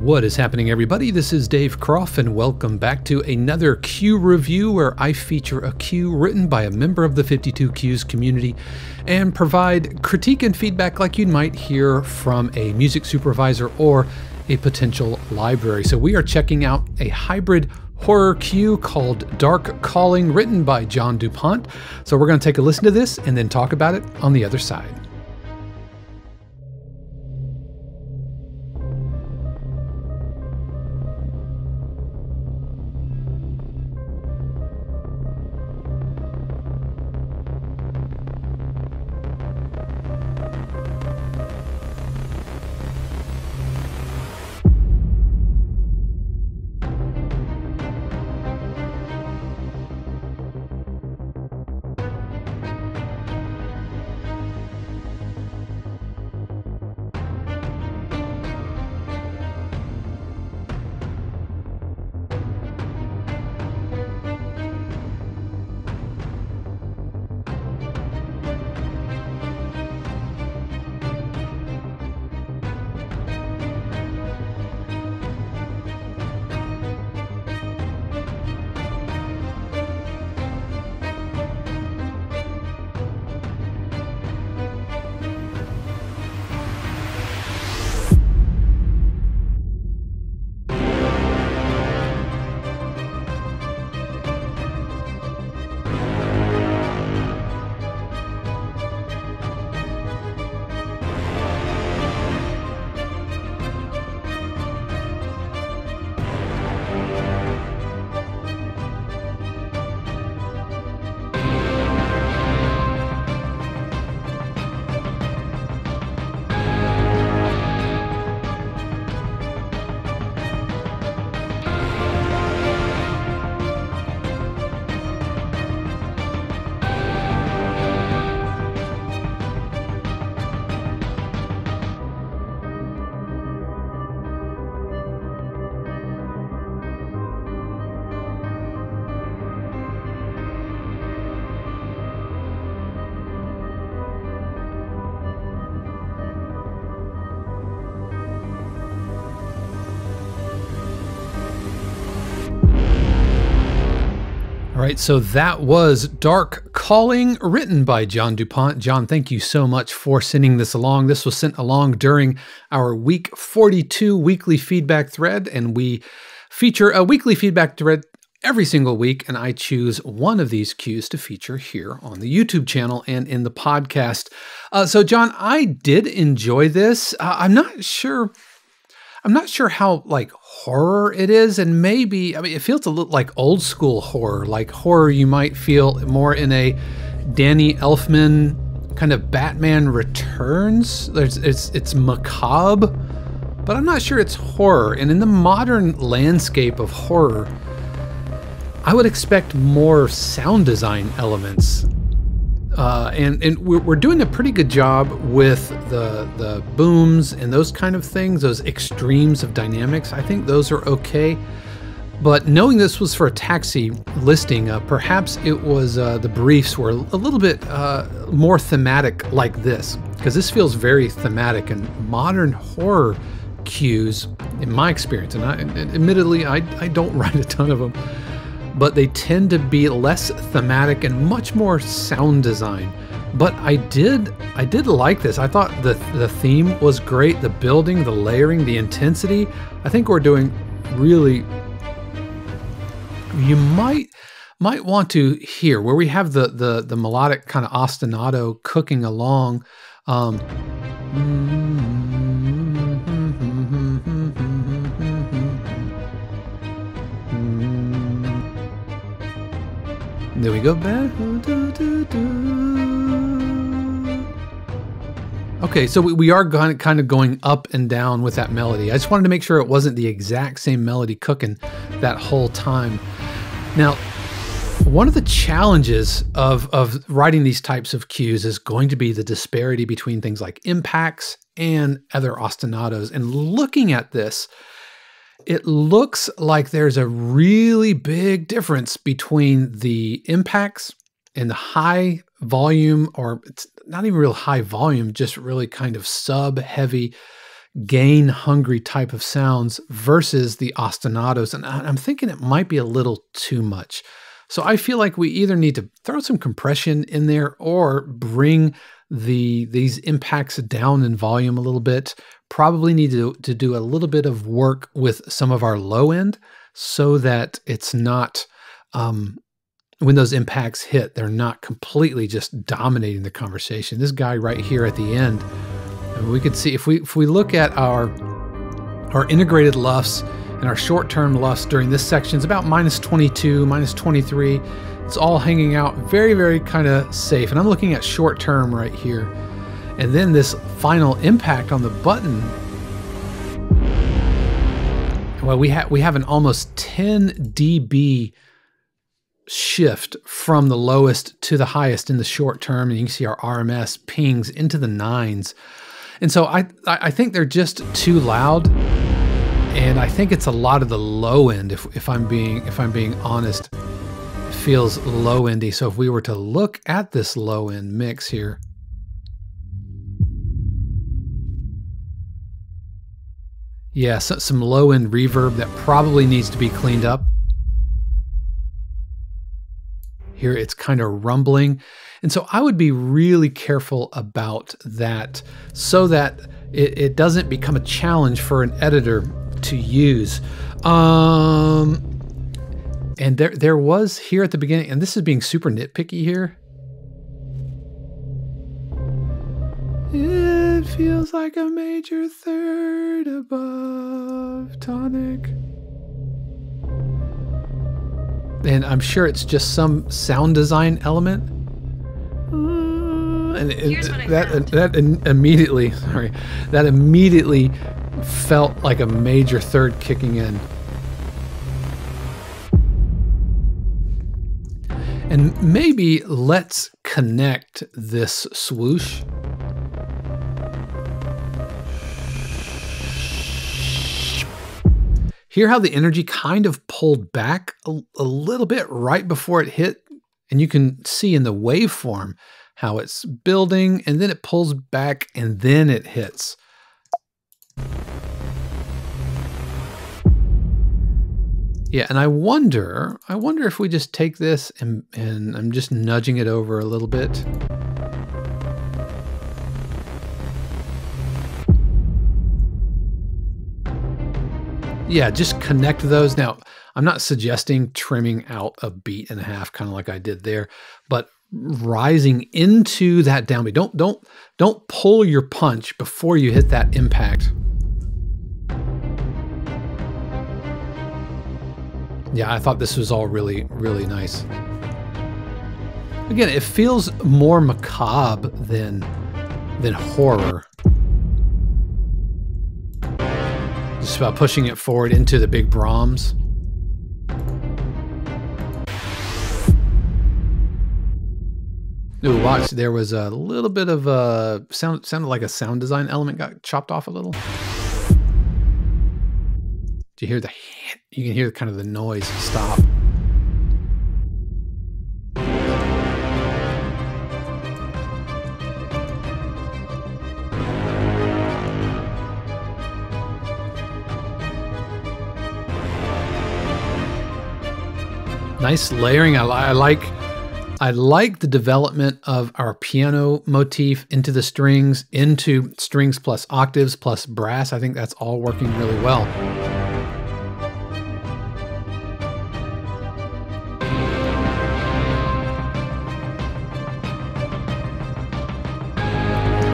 What is happening, everybody? This is Dave Kropf, and welcome back to another Cue review where I feature a cue written by a member of the 52 Cues community and provide critique and feedback like you might hear from a music supervisor or a potential library. So we are checking out a hybrid horror cue called Dark Calling, written by John DuPont. So we're going to take a listen to this and then talk about it on the other side. All right, so that was Dark Calling, written by John DuPont. John, thank you so much for sending this along. This was sent along during our Week 42 weekly feedback thread, and we feature a weekly feedback thread every single week, and I choose one of these cues to feature here on the YouTube channel and in the podcast. So John, I did enjoy this. I'm not sure how like horror it is, and maybe, I mean, it feels a little like old school horror, like horror you might feel more in a Danny Elfman kind of Batman Returns. It's macabre, but I'm not sure it's horror. And in the modern landscape of horror, I would expect more sound design elements. And we're doing a pretty good job with the booms and those kind of things, those extremes of dynamics. I think those are okay. But knowing this was for a taxi listing, perhaps it was the briefs were a little bit more thematic like this, because this feels very thematic, and modern horror cues, in my experience, and admittedly, I don't write a ton of them, but they tend to be less thematic and much more sound design. But I did like this. I thought the theme was great, the building, the layering, the intensity. I think we're doing really, you might want to hear where we have the melodic kind of ostinato cooking along. There we go. Okay, so we are kind of going up and down with that melody. I just wanted to make sure it wasn't the exact same melody cooking that whole time. Now, one of the challenges of writing these types of cues is going to be the disparity between things like impacts and other ostinatos. And looking at this, it looks like there's a really big difference between the impacts and the high volume, or it's not even real high volume, just really kind of sub-heavy gain-hungry type of sounds versus the ostinatos. And I'm thinking it might be a little too much. So I feel like we either need to throw some compression in there or bring these impacts down in volume a little bit. Probably need to do a little bit of work with some of our low end so that it's not, when those impacts hit, they're not completely just dominating the conversation. This guy right here at the end, we could see if we look at our integrated luffs and our short-term luffs during this section, it's about minus 22, minus 23. It's all hanging out very, very kind of safe. And I'm looking at short-term right here. And then this final impact on the button. Well, we have an almost 10 dB shift from the lowest to the highest in the short term, and you can see our RMS pings into the 9s. And so I think they're just too loud, and I think it's a lot of the low end. If I'm being honest, it feels low endy. So if we were to look at this low end mix here, yeah, so some low end reverb that probably needs to be cleaned up. Here it's kind of rumbling. And so I would be really careful about that so that it doesn't become a challenge for an editor to use. And there was here at the beginning, and this is being super nitpicky here. It feels like a major third above tonic. And I'm sure it's just some sound design element. And that immediately felt like a major third kicking in. And maybe let's connect this swoosh. Hear how the energy kind of pulled back a little bit right before it hit. And you can see in the waveform how it's building, and then it pulls back, and then it hits. Yeah, and I wonder if we just take this and I'm just nudging it over a little bit. Yeah, just connect those. Now, I'm not suggesting trimming out a beat and a half, kind of like I did there, but rising into that downbeat. Don't pull your punch before you hit that impact. Yeah, I thought this was all really, really nice. Again, it feels more macabre than horror. Just about pushing it forward into the big Brahms. Ooh, watch, there was a little bit of a sound, sounded like a sound design element got chopped off a little. Do you hear the hit? You can hear kind of the noise stop. Nice layering. I like the development of our piano motif into strings plus octaves plus brass. I think that's all working really well.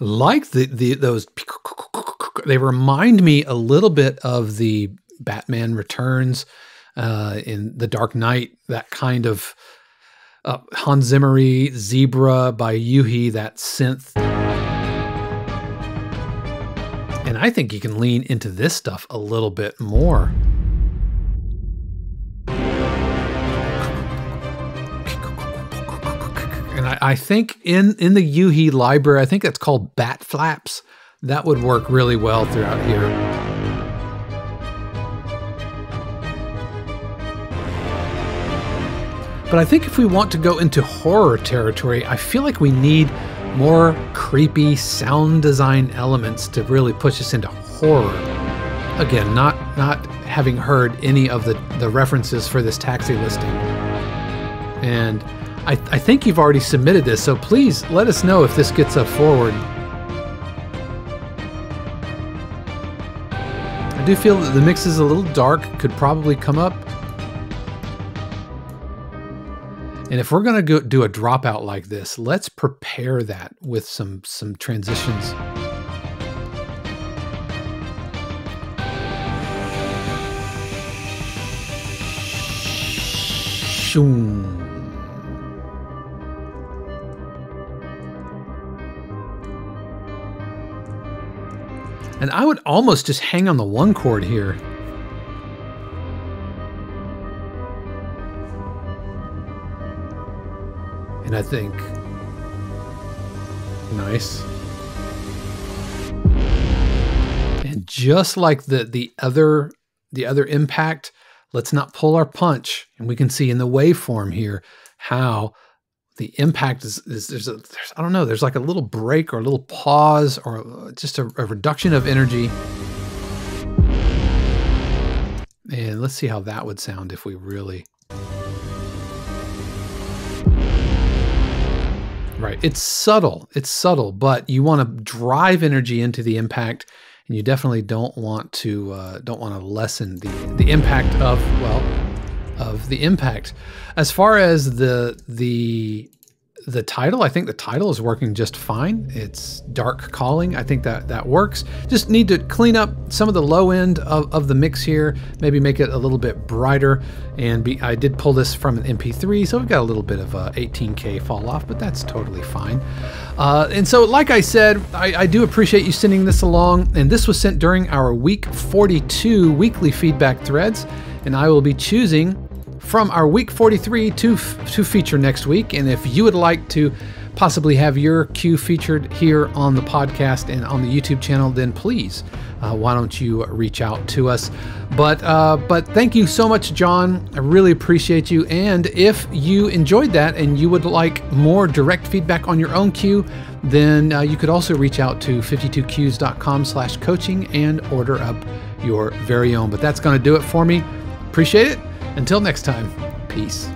Like those, they remind me a little bit of the Batman Returns, in The Dark Knight, that kind of Hans Zimmer-y, Zebra by Yuhi, that synth. And I think you can lean into this stuff a little bit more. And I think in the Yuhi library, I think that's called Bat Flaps. That would work really well throughout here. But I think if we want to go into horror territory, I feel like we need more creepy sound design elements to really push us into horror. horror. Again, not having heard any of the references for this taxi listing. And I think you've already submitted this, so please let us know if this gets up forward. I do feel that the mix is a little dark, could probably come up. And if we're gonna go do a dropout like this, let's prepare that with some transitions. Shoom. And I would almost just hang on the one chord here. And I think, nice. And just like the other impact, let's not pull our punch. And we can see in the waveform here how the impact is there's I don't know, there's like a little break or a little pause or just a reduction of energy. And let's see how that would sound if we really... Right, it's subtle, but you want to drive energy into the impact, and you definitely don't want to lessen the impact of, well, of the impact. As far as the title, I think the title is working just fine. It's Dark Calling. I think that works. Just need to clean up some of the low end of the mix here, maybe make it a little bit brighter. And I did pull this from an MP3, so we've got a little bit of a 18K fall off, but that's totally fine. And so, like I said, I do appreciate you sending this along. And this was sent during our week 42 weekly feedback threads. And I will be choosing from our week 43 to feature next week. And if you would like to possibly have your cue featured here on the podcast and on the YouTube channel, then please, why don't you reach out to us? But thank you so much, John. I really appreciate you. And if you enjoyed that and you would like more direct feedback on your own cue, then you could also reach out to 52cues.com/coaching and order up your very own. But that's going to do it for me. Appreciate it. Until next time, peace.